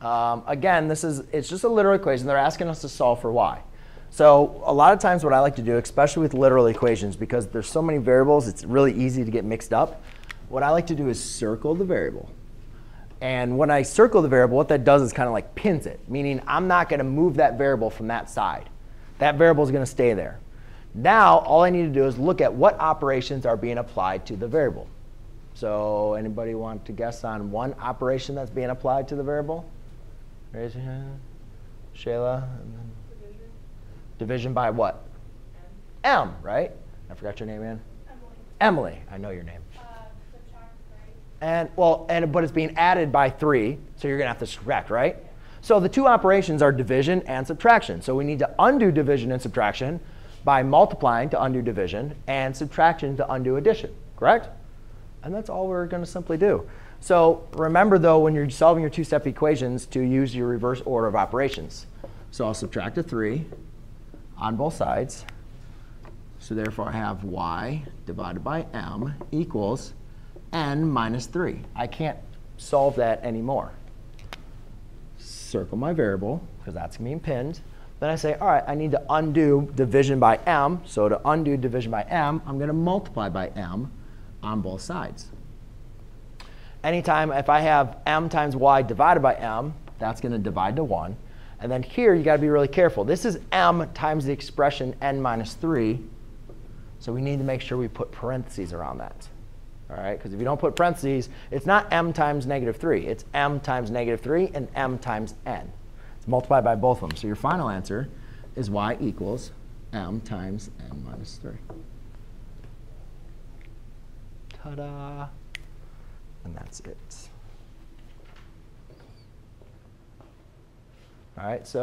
Again, it's just a literal equation. They're asking us to solve for y. So a lot of times what I like to do, especially with literal equations, because there's so many variables, it's really easy to get mixed up. What I like to do is circle the variable. And when I circle the variable, what that does is kind of like pins it, meaning I'm not going to move that variable from that side. That variable is going to stay there. Now all I need to do is look at what operations are being applied to the variable. So anybody want to guess on one operation that's being applied to the variable? Raise your hand. Shayla? Division. Division by what? M, right? I forgot your name, Ann. Emily. Emily, I know your name. And but it's being added by 3, so you're going to have to subtract, right? Yeah. So the two operations are division and subtraction. So we need to undo division and subtraction by multiplying to undo division and subtraction to undo addition, correct? And that's all we're going to simply do. So remember, though, when you're solving your two-step equations, to use your reverse order of operations. So I'll subtract a 3 on both sides. So therefore, I have y divided by m equals n minus 3. I can't solve that anymore. Circle my variable, because that's being pinned. Then I say, all right, I need to undo division by m. So to undo division by m, I'm going to multiply by m on both sides. Anytime if I have m times y divided by m, that's going to divide to 1. And then here, you've got to be really careful. This is m times the expression n minus 3. So we need to make sure we put parentheses around that. All right, because if you don't put parentheses, it's not m times negative 3. It's m times negative 3 and m times n. It's multiplied by both of them. So your final answer is y equals m times n minus 3. Ta-da. And that's it. All right, so.